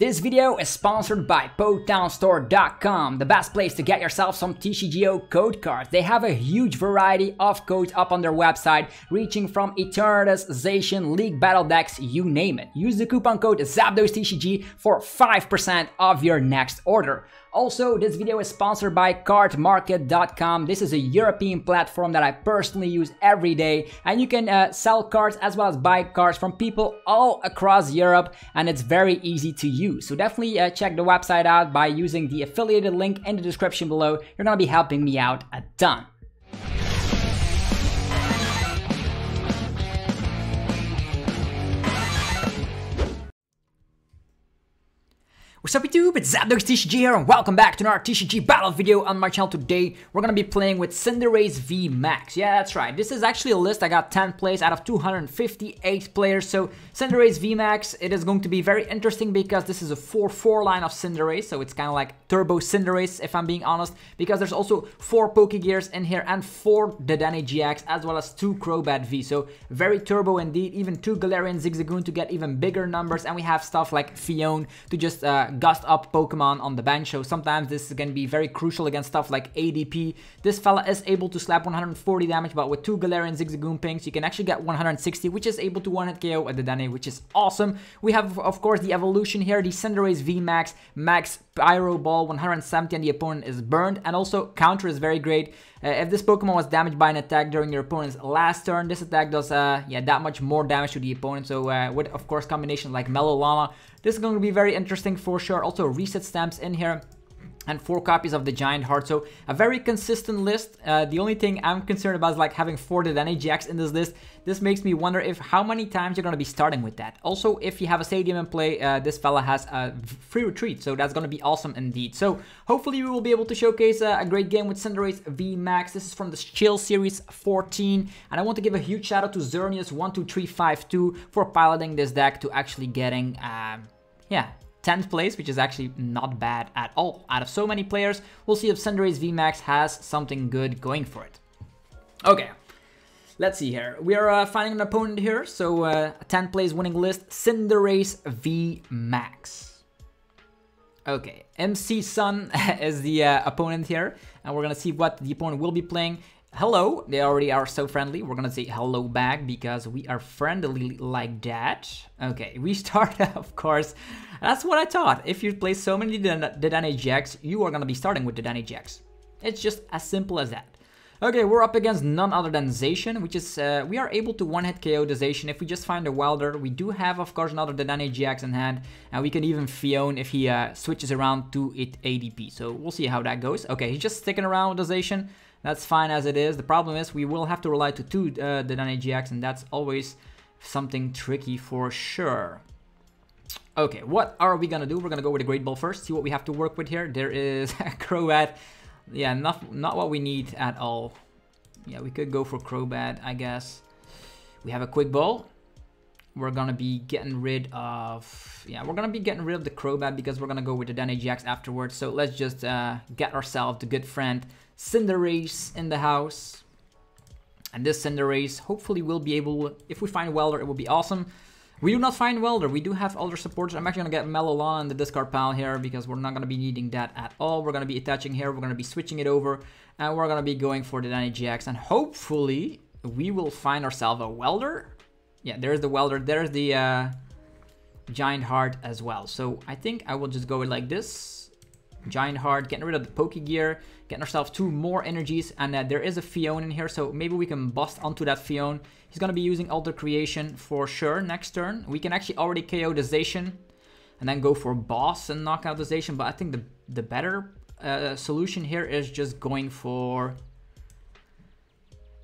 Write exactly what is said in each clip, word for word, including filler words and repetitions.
This video is sponsored by Potown Store dot com, the best place to get yourself some T C G O code cards. They have a huge variety of codes up on their website, reaching from Eternatus, Zacian, League Battle decks, you name it. Use the coupon code Zapdos T C G for five percent of your next order. Also, this video is sponsored by card market dot com. This is a European platform that I personally use every day, and you can uh, sell cards as well as buy cards from people all across Europe, and it's very easy to use. So definitely uh, check the website out by using the affiliated link in the description below. You're gonna be helping me out a ton. What's up YouTube, it's Zapdos T C G here and welcome back to another T C G battle video on my channel. Today we're gonna be playing with Cinderace V MAX. Yeah, that's right, this is actually a list I got ten plays out of two hundred fifty-eight players. So Cinderace V MAX, it is going to be very interesting because this is a four four line of Cinderace, so it's kind of like Turbo Cinderace if I'm being honest, because there's also four Pokegears in here and four Dedenne G X as well as two Crobat V, so very turbo indeed. Even two Galarian Zigzagoon to get even bigger numbers, and we have stuff like Phione to just uh, gust up Pokemon on the bench. So sometimes this is going to be very crucial against stuff like A D P. This fella is able to slap one hundred forty damage, but with two Galarian Zigzagoon pings you can actually get one hundred sixty, which is able to one hit K O at the Dedenne, which is awesome. We have of course the evolution here, the Cinderace V MAX, Max Pyro Ball, one hundred seventy, and the opponent is burned. And also Counter is very great. Uh, if this Pokemon was damaged by an attack during your opponent's last turn, this attack does uh, yeah, that much more damage to the opponent. So uh, with of course combinations like Mellow Llama, this is going to be very interesting for sure. Also Reset Stamps in here, and four copies of the Giant Heart. So a very consistent list. Uh, the only thing I'm concerned about is like having four Dedenne G X in this list. This makes me wonder if how many times you're going to be starting with that. Also, if you have a stadium in play, uh, this fella has a free retreat, so that's going to be awesome indeed. So hopefully we will be able to showcase uh, a great game with Cinderace V MAX. This is from the Chill Series fourteen, and I want to give a huge shout out to Xerneas one two three five two for piloting this deck to actually getting, uh, yeah, tenth place, which is actually not bad at all. Out of so many players, we'll see if Cinderace V MAX has something good going for it. Okay, let's see here. We are uh, finding an opponent here, so uh, a ten plays winning list, Cinderace V MAX. Okay, M C Sun is the uh, opponent here, and we're gonna see what the opponent will be playing. Hello, they already are so friendly. We're gonna say hello back because we are friendly like that. Okay, we start, of course. That's what I thought. If you play so many Dedenne G X, you are gonna be starting with Dedenne G X. It's just as simple as that. Okay, we're up against none other than Zacian, which is, uh, we are able to one-hit K O the Zacian if we just find a Welder. We do have, of course, another Dedenne G X in hand, and we can even Phione if he uh, switches around to it A D P. So we'll see how that goes. Okay, he's just sticking around with the Zacian. That's fine as it is. The problem is we will have to rely to two uh, Dedenne G X, and that's always something tricky for sure. Okay, what are we gonna do? We're gonna go with a Great Ball first, see what we have to work with here. There is a Crobat. Yeah, not, not what we need at all. Yeah, we could go for Crobat, I guess. We have a Quick Ball. We're gonna be getting rid of... Yeah, we're gonna be getting rid of the Crobat because we're gonna go with the Dedenne G X afterwards. So let's just uh, get ourselves the good friend Cinderace in the house. And this Cinderace hopefully will be able... If we find Welder, it will be awesome. We do not find Welder. We do have other supporters. I'm actually going to get Melolon in the discard pile here because we're not going to be needing that at all. We're going to be attaching here. We're going to be switching it over. And we're going to be going for the Dedenne G X. And hopefully we will find ourselves a Welder. Yeah, there's the Welder. There's the uh, Giant Heart as well. So I think I will just go like this. Giant Heart, getting rid of the Pokegear. Getting ourselves two more energies. And uh, there is a Phione in here. So maybe we can bust onto that Phione. He's going to be using Alter Creation for sure next turn. We can actually already K O the Zacian and then go for Boss and knock out the Zacian. But I think the, the better uh, solution here is just going for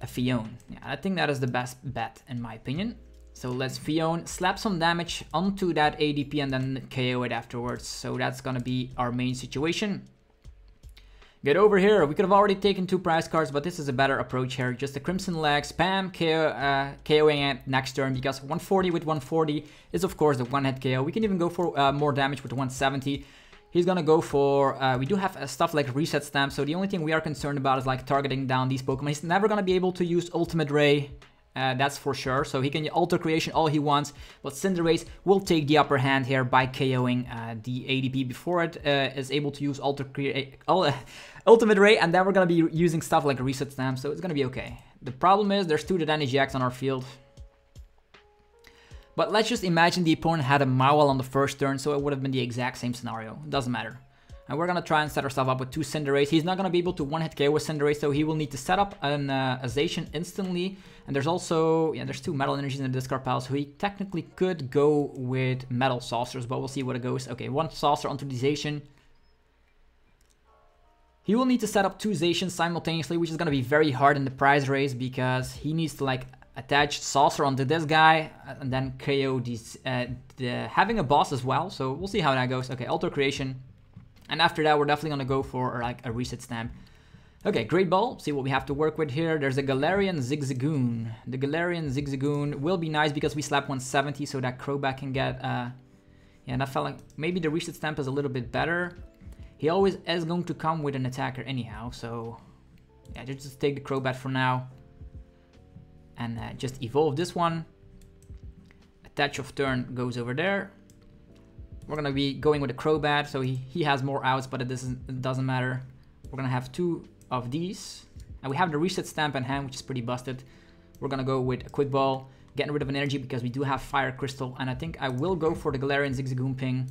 a Phione. Yeah, I think that is the best bet in my opinion. So let's Phione, slap some damage onto that A D P and then K O it afterwards. So that's going to be our main situation. Get over here. We could have already taken two prize cards, but this is a better approach here. Just a Crimson Leg, spam, K O, uh, KOing it next turn, because one forty with one forty is, of course, the one-hit K O. We can even go for uh, more damage with one seventy. He's going to go for... Uh, we do have uh, stuff like Reset Stamp, so the only thing we are concerned about is like targeting down these Pokemon. He's never going to be able to use Ultimate Ray uh, that's for sure. So he can alter creation all he wants, but Cinderace will take the upper hand here by KOing uh, the A D P before it uh, is able to use alter create uh, Ultimate Ray, and then we're gonna be using stuff like Reset Stamps, so it's gonna be okay. The problem is there's two Dedenne G X on our field. But let's just imagine the opponent had a Mawile on the first turn, so it would have been the exact same scenario. Doesn't matter. And we're gonna try and set ourselves up with two Cinderace. He's not gonna be able to one-hit K O with Cinderace, so he will need to set up an uh, Zacian instantly. And there's also, yeah, there's two Metal Energies in the discard pile, so he technically could go with Metal Saucers, but we'll see what it goes. Okay, one Saucer onto the Zacian. He will need to set up two Zacians simultaneously, which is gonna be very hard in the prize race because he needs to like attach Saucer onto this guy and then K O these, uh, the, having a boss as well. So we'll see how that goes. Okay, Alter Creation. And after that, we're definitely going to go for like a Reset Stamp. Okay, Great Ball. See what we have to work with here. There's a Galarian Zigzagoon. The Galarian Zigzagoon will be nice because we slap one seventy, so that Crobat can get... Uh, yeah, and I felt like maybe the Reset Stamp is a little bit better. He always is going to come with an attacker anyhow, so... Yeah, just take the Crobat for now. And uh, just evolve this one. Attach of turn goes over there. We're going to be going with a Crobat, so he, he has more outs, but it doesn't, it doesn't matter. We're going to have two of these. And we have the Reset Stamp in hand, which is pretty busted. We're going to go with a Quick Ball, getting rid of an energy because we do have Fire Crystal. And I think I will go for the Galarian Zigzagoon ping.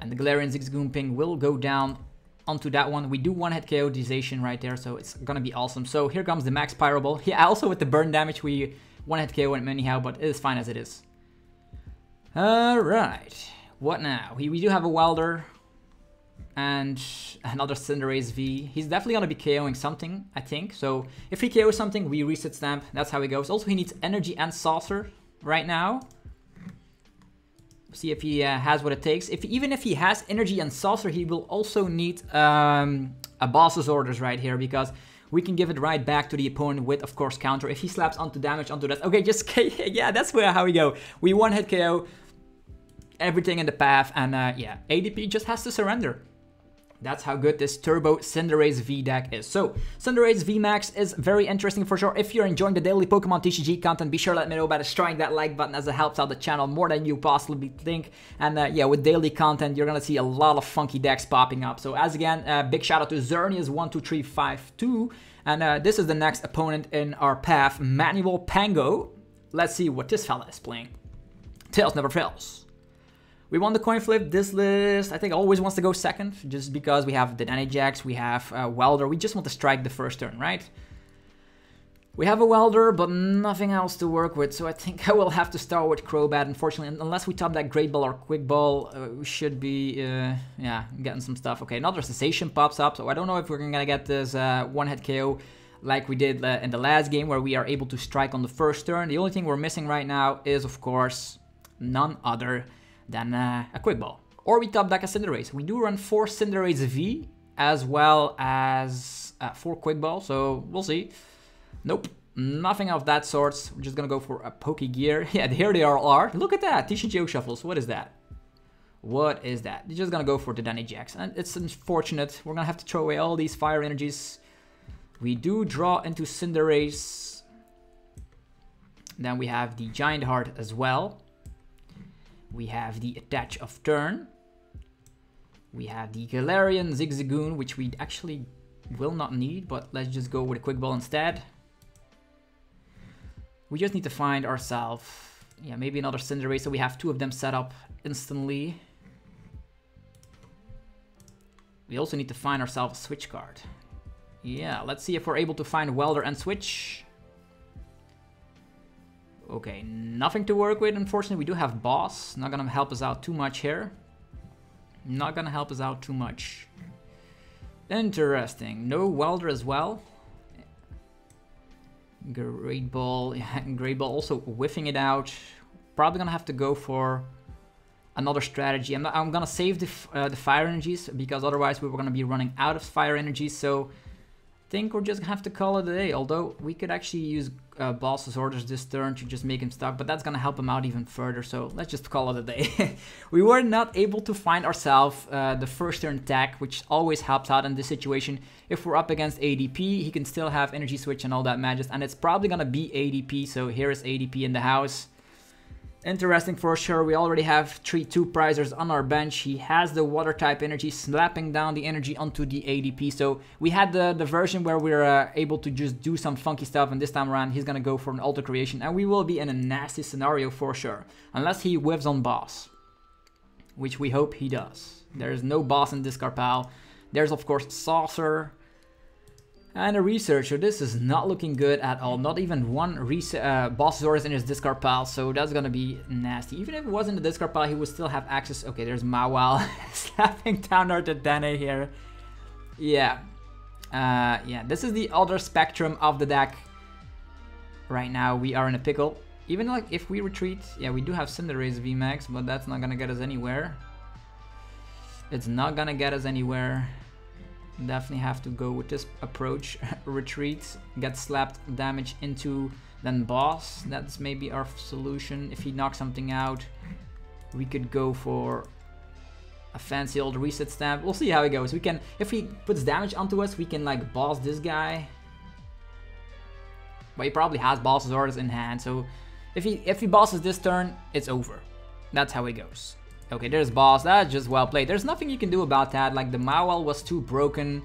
And the Galarian Zigzagoon ping will go down onto that one. We do one-hit K O Zacian right there, so it's going to be awesome. So here comes the Max Pyro Ball. Yeah, also with the burn damage, we one-hit K O him anyhow, but it is fine as it is. Alright, what now? We, we do have a Welder and another Cinderace V. He's definitely going to be KOing something, I think. So if he K Os something, we Reset Stamp. That's how it goes. Also, he needs energy and Saucer right now. See if he uh, has what it takes. If even if he has energy and Saucer, he will also need um, a Boss's Orders right here because... we can give it right back to the opponent with, of course, Counter. If he slaps onto damage, onto that. Okay, just K O. Yeah, that's where how we go. We one-hit K O everything in the path. And uh, yeah, A D P just has to surrender. That's how good this Turbo Cinderace V deck is. So, Cinderace V MAX is very interesting for sure. If you're enjoying the daily Pokemon T C G content, be sure to let me know by destroying that like button as it helps out the channel more than you possibly think. And uh, yeah, with daily content, you're gonna see a lot of funky decks popping up. So as again, uh, big shout out to Xerneas one two three five two. And uh, this is the next opponent in our path, Manuel Pango. Let's see what this fella is playing. Tails never fails. We won the coin flip. This list, I think, always wants to go second, just because we have the Danny Jacks, we have uh, Welder. We just want to strike the first turn, right? We have a Welder, but nothing else to work with, so I think I will have to start with Crobat, unfortunately. Unless we top that Great Ball or Quick Ball, uh, we should be, uh, yeah, getting some stuff. Okay, another Cessation pops up, so I don't know if we're gonna get this uh, one-hit K O like we did uh, in the last game, where we are able to strike on the first turn. The only thing we're missing right now is, of course, none other than uh, a Quick Ball. Or we top deck a Cinderace. We do run four Cinderace V as well as uh, four Quick Ball, so we'll see. Nope, nothing of that sort. We're just gonna go for a Pokegear. Yeah, here they all are. Look at that, T C G shuffles. What is that? What is that? They're just gonna go for the Danny Jacks. And it's unfortunate. We're gonna have to throw away all these fire energies. We do draw into Cinderace. Then we have the Giant Heart as well. We have the Attach of Turn. We have the Galarian Zigzagoon, which we actually will not need, but let's just go with a Quick Ball instead. We just need to find ourselves, yeah, maybe another Cinderace, so we have two of them set up instantly. We also need to find ourselves a Switch card. Yeah, let's see if we're able to find Welder and Switch. Okay, nothing to work with, unfortunately. We do have Boss. Not gonna help us out too much here. Not gonna help us out too much. Interesting. No Welder as well. Great Ball. Yeah, Great Ball also whiffing it out. Probably gonna have to go for another strategy. I'm, not, I'm gonna save the, uh, the Fire Energies, because otherwise we were gonna be running out of Fire Energies, so... think we're just gonna have to call it a day, although we could actually use uh, Boss's Orders this turn to just make him stuck, but that's gonna help him out even further, so let's just call it a day. We were not able to find ourselves uh, the first turn attack, which always helps out in this situation. If we're up against A D P, he can still have Energy Switch and all that magic, and it's probably gonna be A D P, so here is A D P in the house. Interesting for sure. We already have three two prizers on our bench. He has the water type energy, slapping down the energy onto the A D P. So we had the, the version where we we're uh, able to just do some funky stuff, and this time around he's gonna go for an Alter Creation, and we will be in a nasty scenario for sure, unless he whiffs on Boss, which we hope he does. There's no Boss in this Carpal. There's of course Saucer and a Researcher. This is not looking good at all. Not even one uh, Boss's Orders in his discard pile, so that's gonna be nasty. Even if it wasn't the discard pile, he would still have access. Okay, there's Mawile slapping down our Dedenne here. Yeah. Uh, yeah, this is the other spectrum of the deck. Right now, we are in a pickle. Even like if we retreat, yeah, we do have Cinderace V MAX, but that's not gonna get us anywhere. It's not gonna get us anywhere. Definitely have to go with this approach. Retreat, get slapped, damage into, then Boss. That's maybe our solution. If he knocks something out, we could go for a fancy old Reset Stamp. We'll see how it goes. We can, if he puts damage onto us, we can like Boss this guy. But he probably has Boss's Orders in hand, so if he if he bosses this turn, it's over. That's how it goes. Okay, there's Boss. That's just well played. There's nothing you can do about that. Like, the Mawile was too broken.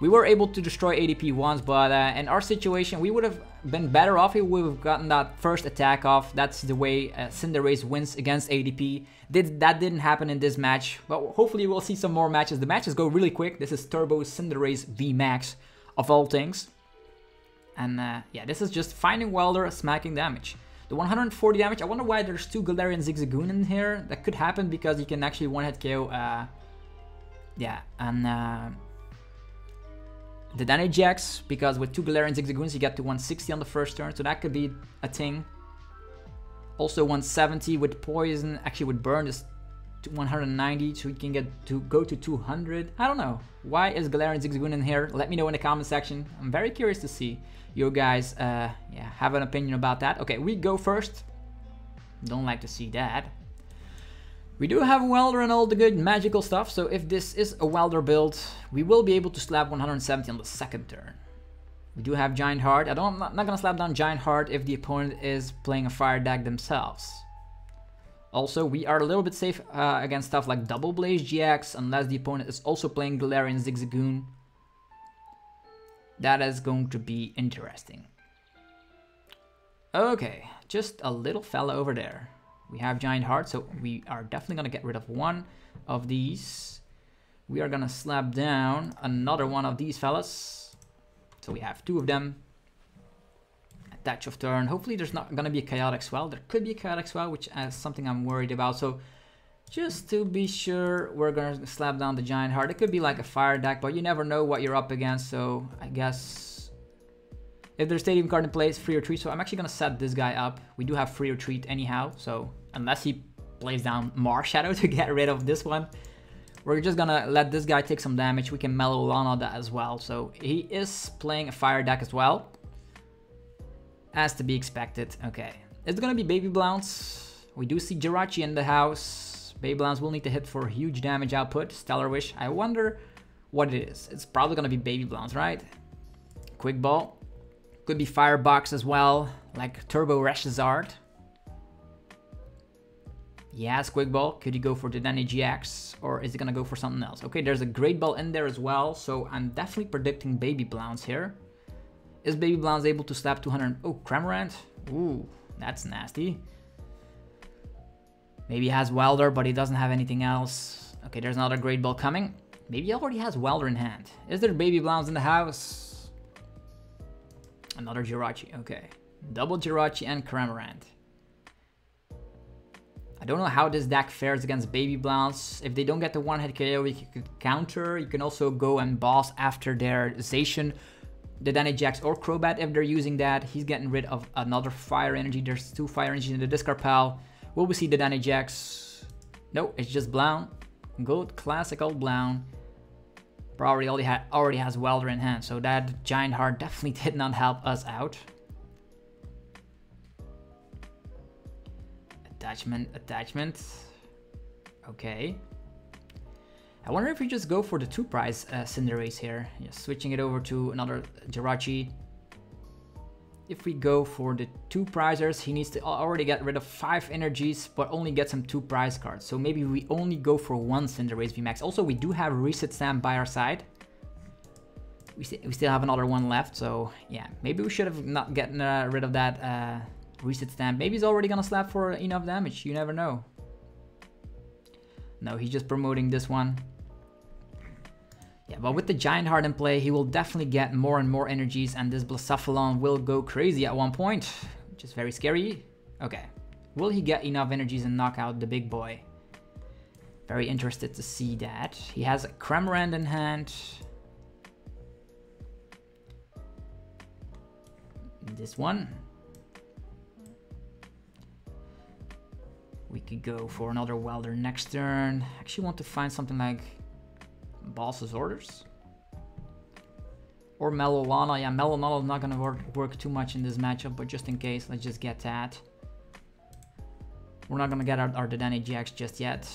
We were able to destroy A D P once, but uh, in our situation, we would have been better off if we would have gotten that first attack off. That's the way uh, Cinderace wins against A D P. Did, that didn't happen in this match, but hopefully we'll see some more matches. The matches go really quick. This is Turbo Cinderace V MAX, of all things. And uh, yeah, this is just finding Welder, smacking damage. The one hundred forty damage, I wonder why there's two Galarian Zigzagoon in here. That could happen because you can actually one-hit K O. Uh, yeah, and uh, the Danny Jacks, because with two Galarian Zigzagoons, you get to one sixty on the first turn. So that could be a thing. Also one seventy with Poison. Actually, with Burn is one ninety, so you can get to go to two hundred. I don't know. Why is Galarian Zigzagoon in here? Let me know in the comment section. I'm very curious to see. You guys uh, yeah, have an opinion about that. Okay, we go first. Don't like to see that. We do have Welder and all the good magical stuff, so if this is a Welder build, we will be able to slap one seventy on the second turn. We do have Giant Heart. I don't, I'm not gonna slap down Giant Heart if the opponent is playing a fire deck themselves. Also, we are a little bit safe uh, against stuff like Double Blaze G X, unless the opponent is also playing Galarian Zigzagoon. That is going to be interesting. Okay, just a little fella over there. We have Giant Heart, so we are definitely gonna get rid of one of these. We are gonna slap down another one of these fellas. So we have two of them. Attach of turn. Hopefully there's not gonna be a Chaotic Swell. There could be a Chaotic Swell, which is something I'm worried about. So just to be sure, we're gonna slap down the Giant Heart. It could be like a fire deck, but you never know what you're up against, so I guess if there's Stadium card in play, it's free retreat, so I'm actually gonna set this guy up. We do have free retreat anyhow, so unless he plays down Marshadow to get rid of this one, we're just gonna let this guy take some damage. We can mellow Lana that as well, so he is playing a fire deck as well. As to be expected, okay. It's gonna be Baby Blounts. We do see Jirachi in the house. Baby Blounts will need to hit for huge damage output. Stellar Wish, I wonder what it is. It's probably gonna be Baby Blounts, right? Quick Ball. Could be Firebox as well, like Turbo Reshazard. Yes, Quick Ball. Could he go for the Dedenne G X, or is he gonna go for something else? Okay, there's a Great Ball in there as well, so I'm definitely predicting Baby Blounts here. Is Baby Blounts able to slap two hundred? Oh, Cramorant. Ooh, that's nasty. Maybe he has Welder, but he doesn't have anything else. Okay, there's another Great Ball coming. Maybe he already has Welder in hand. Is there Baby Blounts in the house? Another Jirachi, okay. Double Jirachi and Cramorant. I don't know how this deck fares against Baby Blounts. If they don't get the one-hit K O, you could counter. You can also go and Boss after their Zacian, the Dedenne G X or Crobat if they're using that. He's getting rid of another Fire Energy. There's two Fire Energy in the discard pile. Will we see the Dedenne G X? No, it's just Blown. Good, classic old Blown. probably already, ha already has Welder in hand, so that Giant Heart definitely did not help us out. Attachment, attachment. Okay. I wonder if we just go for the two prize uh, Cinderace here. Yeah, switching it over to another Jirachi. If we go for the two prizers, he needs to already get rid of five energies, but only get some two prize cards. So maybe we only go for one Cinderace V MAX. Also, we do have Reset Stamp by our side. We, st we still have another one left, so yeah. Maybe we should have not gotten uh, rid of that uh, Reset Stamp. Maybe he's already gonna slap for enough damage, you never know. No, he's just promoting this one. Yeah, but with the Giant Heart in play, he will definitely get more and more energies, and this Blacephalon will go crazy at one point, which is very scary. Okay, will he get enough energies and knock out the big boy? Very interested to see that. He has a Cramorant in hand. This one. We could go for another Welder next turn. I actually want to find something like Boss's Orders or Melolana. Yeah, Melolana is not gonna work, work too much in this matchup, but just in case, let's just get that. We're not gonna get our, our Dedenne G X just yet.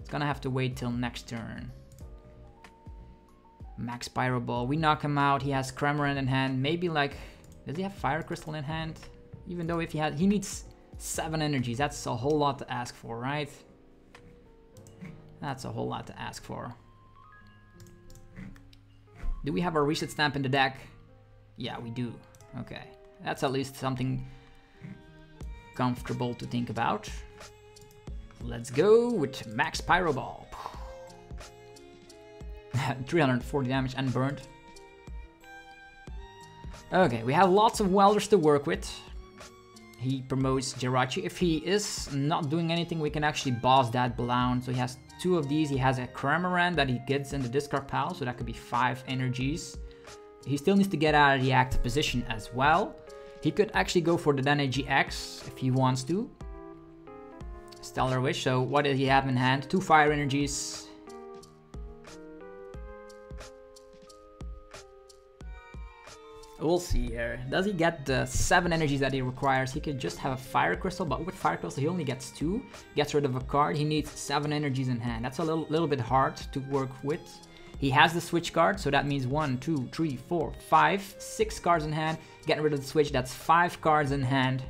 It's gonna have to wait till next turn. Max Pyro Ball, we knock him out. He has Cramorant in hand. Maybe like, does he have Fire Crystal in hand? Even though if he had, he needs seven energies. That's a whole lot to ask for, right? That's a whole lot to ask for. Do we have our Reset Stamp in the deck? Yeah, we do. Okay. That's at least something comfortable to think about. Let's go with Max Pyro Ball. three hundred forty damage and burned. Okay, we have lots of Welders to work with. He promotes Jirachi. If he is not doing anything, we can actually boss that Blount. So he has two of these. He has a Cramorant that he gets in the discard pile, so that could be five energies. He still needs to get out of the active position as well. He could actually go for the Dedenne G X if he wants to. Stellar Wish. So what does he have in hand? Two fire energies. We'll see here. Does he get the seven energies that he requires? He could just have a Fire Crystal, but with Fire Crystal he only gets two. Gets rid of a card. He needs seven energies in hand. That's a little, little bit hard to work with. He has the Switch card, so that means one, two, three, four, five, six cards in hand. Getting rid of the Switch, that's five cards in hand.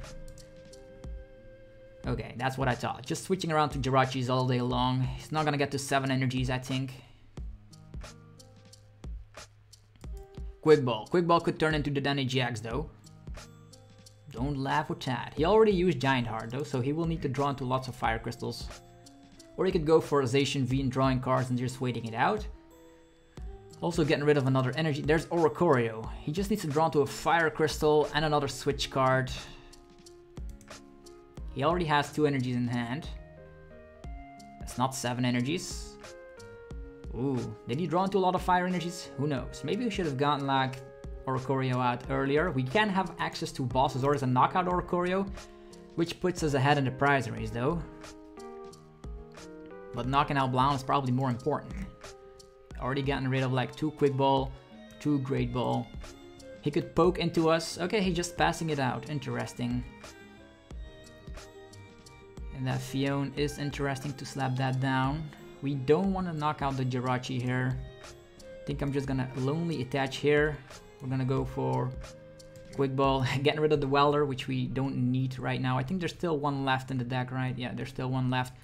Okay, that's what I thought. Just switching around to Jirachis all day long. He's not gonna get to seven energies, I think. Quick Ball. Quick Ball could turn into the Dedenne G X though. Don't laugh with that. He already used Giant Heart though, so he will need to draw into lots of Fire Crystals. Or he could go for a Zacian V and drawing cards and just waiting it out. Also getting rid of another energy. There's Oricorio. He just needs to draw into a Fire Crystal and another Switch card. He already has two energies in hand. That's not seven energies. Ooh, did he draw into a lot of fire energies? Who knows? Maybe we should have gotten like Oricorio out earlier. We can have access to Boss's Orders and knock out Oricorio, which puts us ahead in the prize race though. But knocking out Blount is probably more important. Already gotten rid of like two Quick Ball, two Great Ball. He could poke into us. Okay, he's just passing it out. Interesting. And that Phione is interesting to slap that down. We don't want to knock out the Jirachi here. I think I'm just gonna lonely attach here. We're gonna go for Quick Ball, getting rid of the Welder, which we don't need right now. I think there's still one left in the deck, right? Yeah, there's still one left.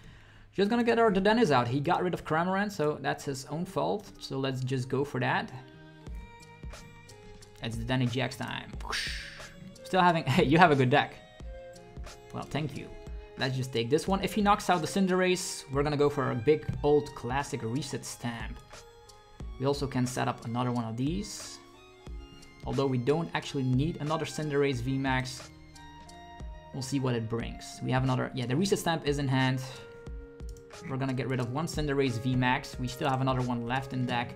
Just gonna get our Dedenne's out. He got rid of Cramorant, so that's his own fault. So let's just go for that. It's Dedenne G X time. Still having, hey, you have a good deck. Well, thank you. Let's just take this one. If he knocks out the Cinderace, we're gonna go for a big old classic Reset Stamp. We also can set up another one of these. Although we don't actually need another Cinderace V MAX. We'll see what it brings. We have another, yeah, the Reset Stamp is in hand. We're gonna get rid of one Cinderace V MAX. We still have another one left in deck.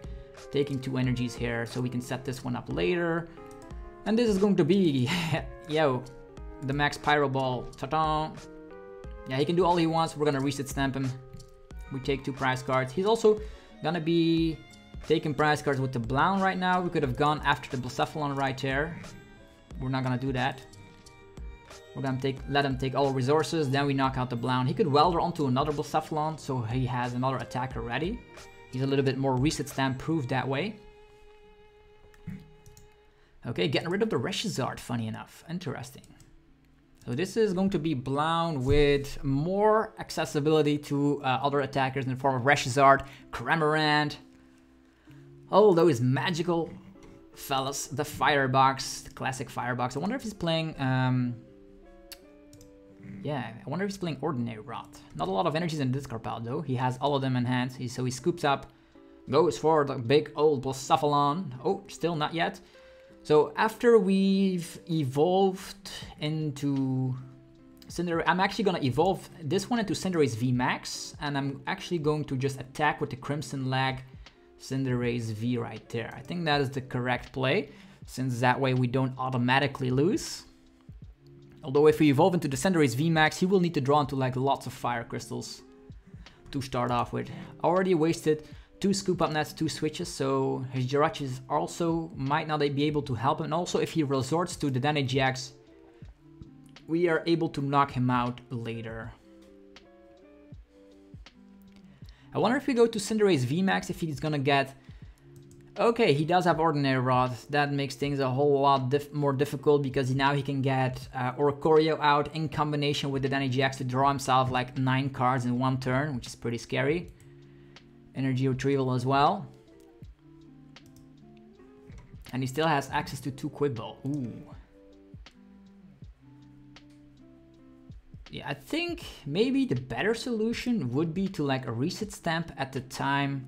Taking two energies here, so we can set this one up later. And this is going to be, yo, the Max Pyro Ball. Ta-da! Yeah, he can do all he wants. We're gonna Reset Stamp him. We take two prize cards. He's also gonna be taking prize cards with the Blown right now. We could have gone after the Blacephalon right there. We're not gonna do that. We're gonna take, let him take all resources, then we knock out the Blown. He could Welder onto another Blacephalon, so he has another attacker ready. He's a little bit more reset stamp proof that way. Okay, getting rid of the Reshazard, funny enough. Interesting. So this is going to be Blown with more accessibility to uh, other attackers in the form of Reshazard, Cramorant, all those magical fellas, the Firebox, the classic Firebox. I wonder if he's playing... Um, yeah, I wonder if he's playing Ordinary Rod. Not a lot of energies in the discard pile though. He has all of them in hand, he, so he scoops up, goes for the big old Blacephalon. Oh, still not yet. So after we've evolved into Cinderace, I'm actually going to evolve this one into Cinderace V MAX, and I'm actually going to just attack with the Crimson Lag Cinderace V right there. I think that is the correct play, since that way we don't automatically lose. Although if we evolve into the Cinderace V MAX, he will need to draw into like lots of Fire Crystals to start off with. Already wasted two scoop up nets, two switches, so his Jirachis also might not be able to help him. And also if he resorts to the Dedenne G X, we are able to knock him out later. I wonder if we go to Cinderace V MAX if he's gonna get... Okay, he does have Ordinary Rod. That makes things a whole lot dif more difficult, because now he can get uh, Oricorio out in combination with the Dedenne G X to draw himself like nine cards in one turn, which is pretty scary. Energy retrieval as well. And he still has access to two Quick Ball. Ooh. Yeah, I think maybe the better solution would be to like a reset stamp at the time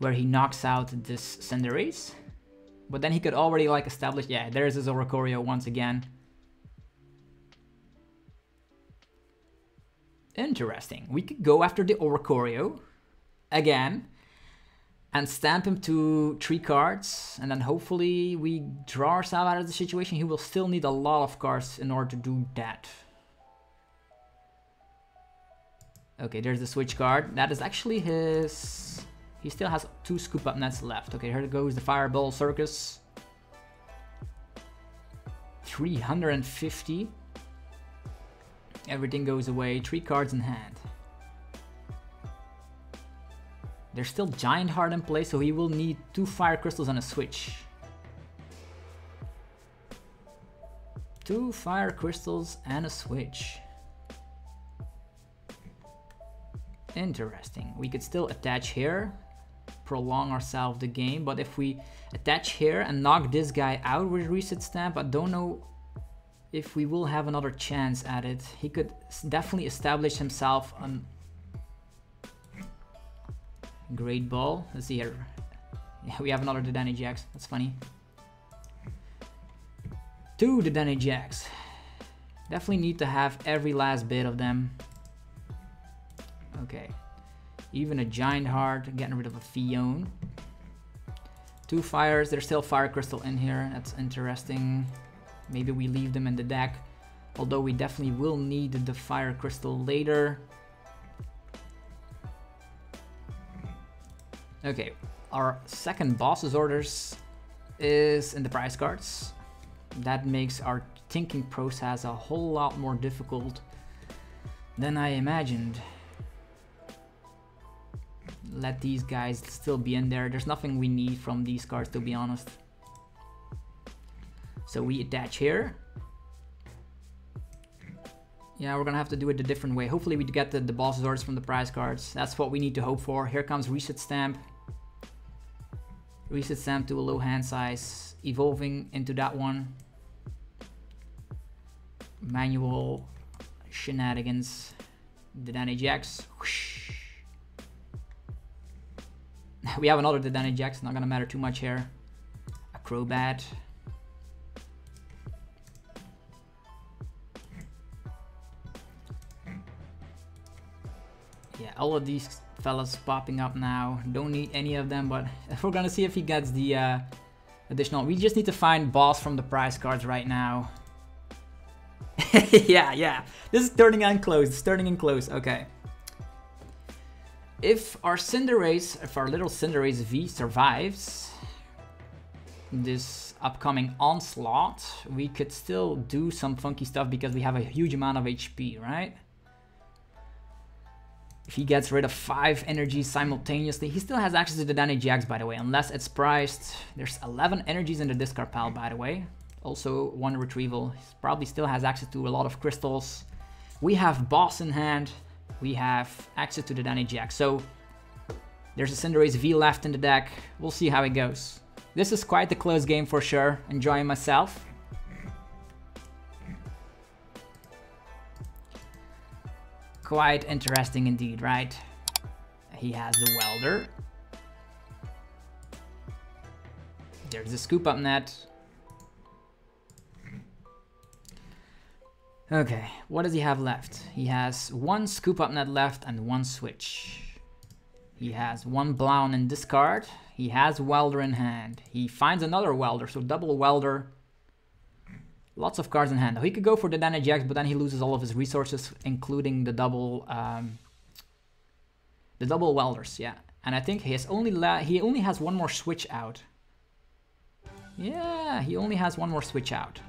where he knocks out this Cinderace. But then he could already like establish... Yeah, there's his Oricorio once again. Interesting. We could go after the Oricorio again and stamp him to three cards, and then hopefully we draw ourselves out of the situation. He will still need a lot of cards in order to do that. Okay, there's the switch card. That is actually his... He still has two scoop up nets left. Okay, here goes the Fireball Circus. three hundred fifty. Everything goes away. Three cards in hand. There's still Giant Heart in play, so he will need two Fire Crystals and a Switch. Two Fire Crystals and a Switch. Interesting. We could still attach here, prolong ourselves the game, but if we attach here and knock this guy out with Reset Stamp, I don't know if we will have another chance at it. He could definitely establish himself on... Great Ball. Let's see here. Yeah, we have another Dedenne G X. That's funny. Two Dedenne G X. Definitely need to have every last bit of them. Okay. Even a Giant Heart. Getting rid of a Phione. Two Fires. There's still Fire Crystal in here. That's interesting. Maybe we leave them in the deck. Although we definitely will need the Fire Crystal later. Okay, our second Boss's Orders is in the prize cards. That makes our thinking process a whole lot more difficult than I imagined. Let these guys still be in there. There's nothing we need from these cards, to be honest. So we attach here. Yeah, we're gonna have to do it a different way. Hopefully we get the, the Boss's Orders from the prize cards. That's what we need to hope for. Here comes Reset Stamp. Reset Stamp to a low hand size. Evolving into that one. Manual shenanigans. Dedenne G X. Whoosh. We have another Dedenne G X. Not gonna matter too much here. Acrobat. Yeah, all of these fellas popping up now. Don't need any of them, but we're gonna see if he gets the uh, additional. We just need to find boss from the prize cards right now. yeah, yeah. This is turning in close. It's turning in close. Okay. If our Cinderace, if our little Cinderace V survives this upcoming onslaught, we could still do some funky stuff because we have a huge amount of H P, right? If he gets rid of five energies simultaneously, he still has access to the Danny Jacks, by the way, unless it's priced. There's eleven energies in the discard pile, by the way. Also, one retrieval. He probably still has access to a lot of crystals. We have Boss in hand. We have access to the Danny Jacks. So, there's a Cinderace V left in the deck. We'll see how it goes. This is quite a close game for sure. Enjoying myself. Quite interesting indeed, right? He has the Welder. There's the scoop up net. Okay, what does he have left? He has one scoop up net left and one switch. He has one Blount in discard. He has Welder in hand. He finds another Welder, so double Welder. Lots of cards in hand. He could go for the Dedenne-G X, but then he loses all of his resources, including the double, um, the double Welders. Yeah, and I think he has only la he only has one more switch out. Yeah, he only has one more switch out.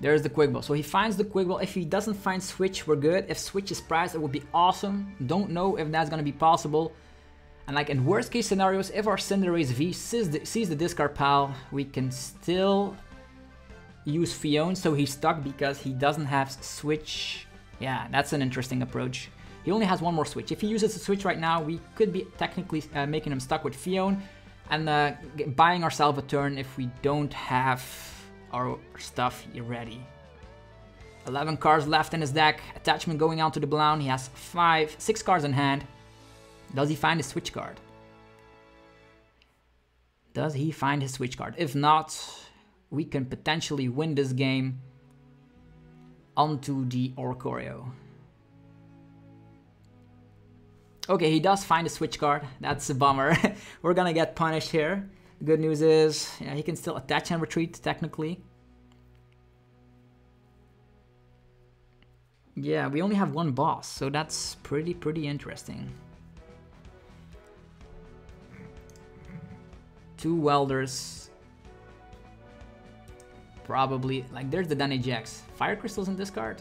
There's the Quick Ball. So he finds the Quick Ball. If he doesn't find Switch, we're good. If Switch is priced, it would be awesome. Don't know if that's gonna be possible. And like in worst case scenarios, if our Cinderace V sees the, sees the discard pile, we can still use Phione, so he's stuck because he doesn't have Switch. Yeah, that's an interesting approach. He only has one more Switch. If he uses a Switch right now, we could be technically uh, making him stuck with Phione and uh, buying ourselves a turn if we don't have our stuff ready. eleven cards left in his deck. Attachment going out to the Blount. He has five, six cards in hand. Does he find his switch card? Does he find his switch card? If not, we can potentially win this game onto the Oricorio. Okay, he does find a switch card. That's a bummer. We're gonna get punished here. The good news is, yeah, he can still attach and retreat technically. Yeah, we only have one boss, so that's pretty, pretty interesting. Two Welders, probably, like there's the Dedenne-G X. Fire Crystals in discard?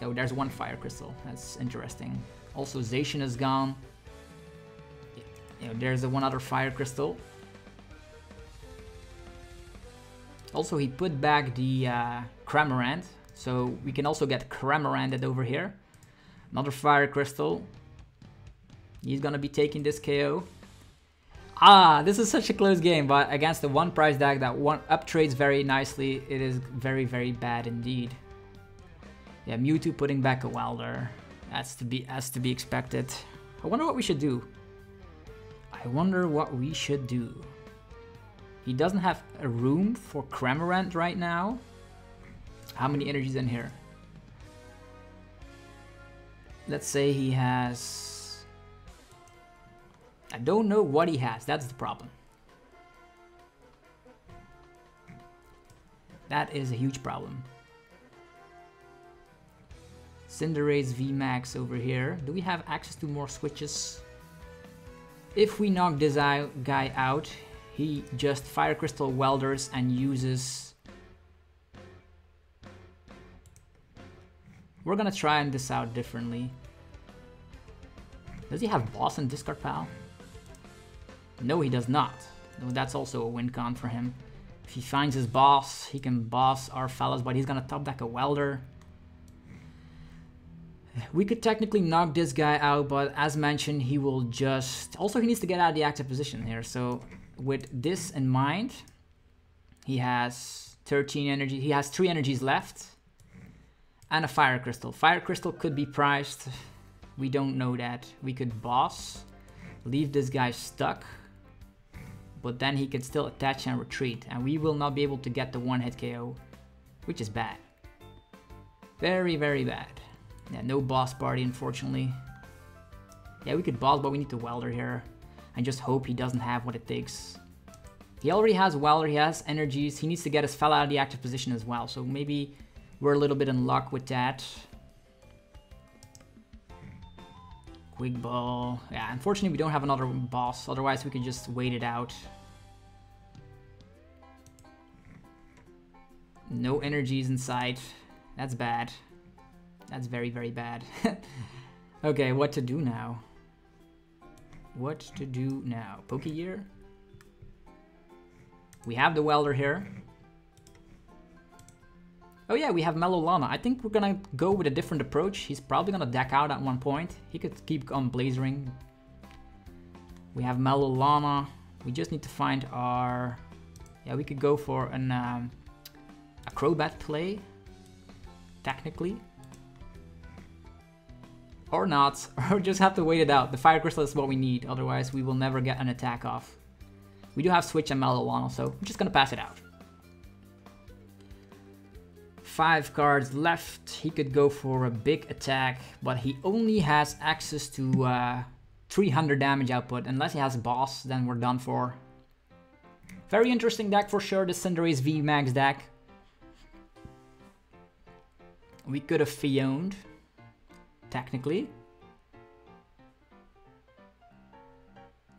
Oh, there's one Fire Crystal, that's interesting. Also Zacian is gone. You know, there's the one other Fire Crystal. Also he put back the uh, Cramorant, so we can also get Cramoranted over here. Another Fire Crystal. He's gonna be taking this K O. Ah, this is such a close game, but against the one price deck that one up trades very nicely, it is very, very bad indeed. Yeah, Mewtwo putting back a Welder. That's to be as to be expected. I wonder what we should do. I wonder what we should do. He doesn't have a room for Cramorant right now. How many energies in here? Let's say he has... I don't know what he has, that's the problem. That is a huge problem. Cinderace V MAX over here. Do we have access to more switches? If we knock this guy out, he just Fire Crystal Welders and uses... We're gonna try this out differently. Does he have Boss in discard pile? No, he does not. No, that's also a win con for him. If he finds his boss, he can boss our fellas, but he's gonna top deck a Welder. We could technically knock this guy out, but as mentioned, he will just... Also, he needs to get out of the active position here, so with this in mind, he has thirteen energy. He has three energies left and a Fire Crystal. Fire Crystal could be priced. We don't know that. We could boss, leave this guy stuck, but then he can still attach and retreat, and we will not be able to get the one-hit K O, which is bad. Very, very bad. Yeah, no boss party, unfortunately. Yeah, we could boss, but we need the Welder here, and just hope he doesn't have what it takes. He already has Welder, he has energies, he needs to get his fella out of the active position as well, so maybe we're a little bit in luck with that. Quick Ball. Yeah, unfortunately we don't have another boss, otherwise we could just wait it out. No energies in sight. That's bad. That's very, very bad. Okay, what to do now? What to do now? Pokegear? We have the Welder here. Oh yeah, we have Melolana. I think we're gonna go with a different approach. He's probably gonna deck out at one point. He could keep on blazering. We have Melolana. We just need to find our... Yeah, we could go for an um, Acrobat play, technically. Or not, or just have to wait it out. The Fire Crystal is what we need, otherwise we will never get an attack off. We do have Switch and Melowana, so we're just gonna pass it out. Five cards left. He could go for a big attack, but he only has access to uh, three hundred damage output. Unless he has a boss, then we're done for. Very interesting deck for sure, the Cinderace V MAX deck. We could have Phioned. Technically.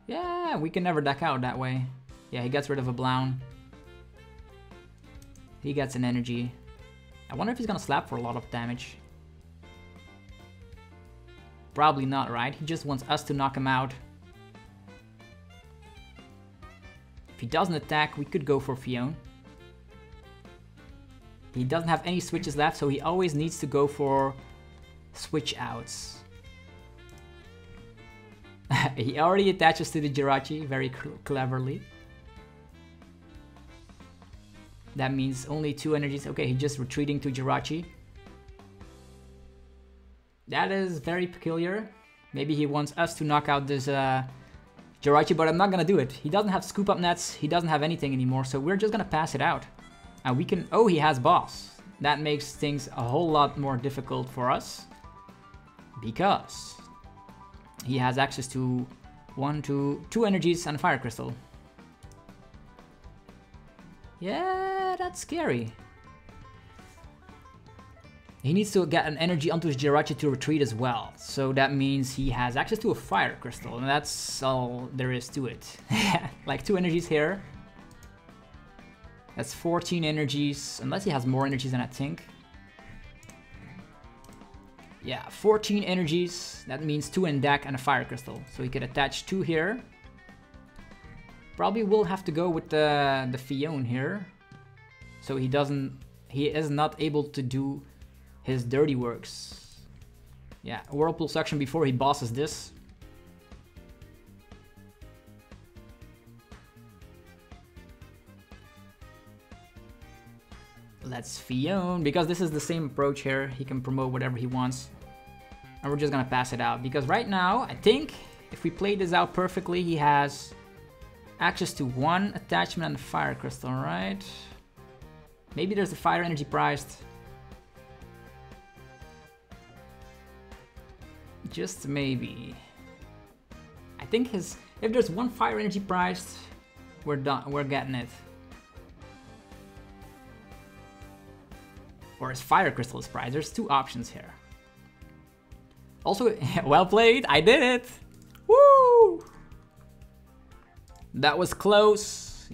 Yeah, we can never deck out that way. Yeah, he gets rid of a Blown. He gets an energy. I wonder if he's gonna slap for a lot of damage. Probably not, right? He just wants us to knock him out. If he doesn't attack, we could go for Phione. He doesn't have any switches left, so he always needs to go for switch outs. He already attaches to the Jirachi very cleverly. That means only two energies. Okay, he's just retreating to Jirachi. That is very peculiar. Maybe he wants us to knock out this uh, Jirachi, but I'm not gonna do it. He doesn't have scoop up nets. He doesn't have anything anymore, so we're just gonna pass it out. And we can... Oh, he has boss. That makes things a whole lot more difficult for us. Because he has access to one, two, two energies and a Fire Crystal. Yeah, that's scary. He needs to get an energy onto his Jirachi to retreat as well. So that means he has access to a Fire Crystal, and that's all there is to it. Like two energies here. That's fourteen energies, unless he has more energies than I think. Yeah, fourteen energies, that means two in deck and a Fire Crystal. So he could attach two here. Probably will have to go with the, the Phione here. So he doesn't, he is not able to do his dirty works. Yeah, Whirlpool Suction before he bosses this. Let's Phione, because this is the same approach here. He can promote whatever he wants. And we're just gonna pass it out, because right now, I think, if we play this out perfectly, he has access to one attachment and a Fire Crystal, right? Maybe there's the Fire Energy priced. Just maybe. I think his... If there's one Fire Energy priced, we're done, we're getting it. Or his Fire Crystal is prized. There's two options here. Also, well played, I did it! Woo! That was close.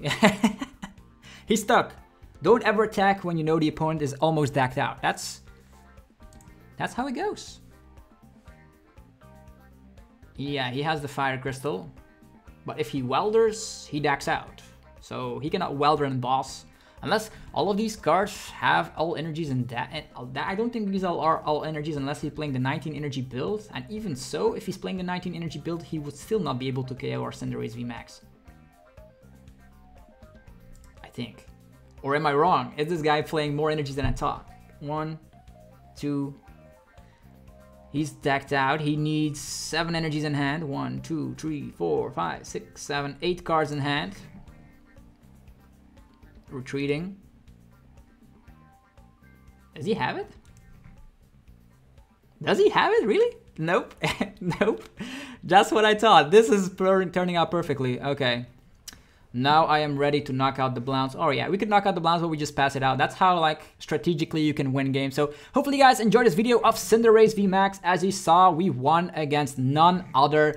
He's stuck. Don't ever attack when you know the opponent is almost decked out. That's... That's how it goes. Yeah, he has the Fire Crystal. But if he Welders, he decks out. So he cannot Welder and boss. Unless all of these cards have all energies and that, I don't think these all are all energies unless he's playing the nineteen energy build. And even so, if he's playing the nineteen energy build, he would still not be able to K O our Cinderace V MAX. I think. Or am I wrong? Is this guy playing more energies than I thought? One, two. He's decked out. He needs seven energies in hand. One, two, three, four, five, six, seven, eight cards in hand. Retreating. Does he have it? Does he have it? Really? Nope. Nope. That's what I thought. This is turning out perfectly. Okay. Now I am ready to knock out the Blounts. Oh yeah, we could knock out the Blounts, but we just pass it out. That's how, like, strategically you can win games. So hopefully you guys enjoyed this video of Cinderace V MAX. As you saw, we won against none other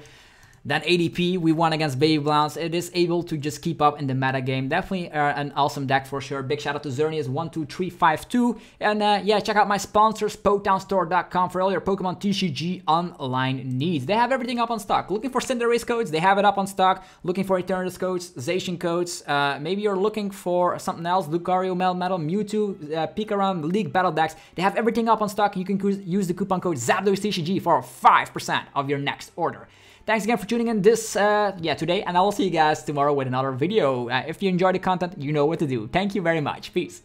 than A D P. We won against Baby Blounts. It is able to just keep up in the meta game. Definitely uh, an awesome deck for sure. Big shout out to Xerneas one two three five two. And uh, yeah, check out my sponsors, Potown Store dot com, for all your Pokemon T C G online needs. They have everything up on stock. Looking for Cinderace codes, they have it up on stock. Looking for Eternatus codes, Zacian codes. Uh, maybe you're looking for something else, Lucario, Melmetal, Mewtwo, uh, Pikachu, League Battle decks. They have everything up on stock. You can use the coupon code Zapdos T C G for five percent of your next order. Thanks again for tuning in this, uh, yeah, today, and I will see you guys tomorrow with another video. Uh, if you enjoy the content, you know what to do. Thank you very much. Peace.